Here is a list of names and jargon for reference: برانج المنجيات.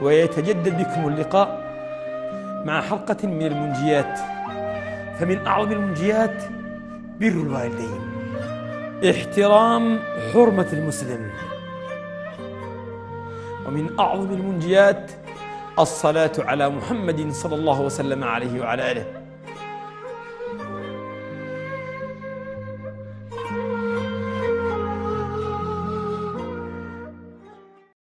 ويتجدد بكم اللقاء مع حلقة من المنجيات. فمن أعظم المنجيات بر الوالدين، احترام حرمة المسلم، ومن أعظم المنجيات الصلاة على محمد صلى الله وسلم عليه وعلى آله.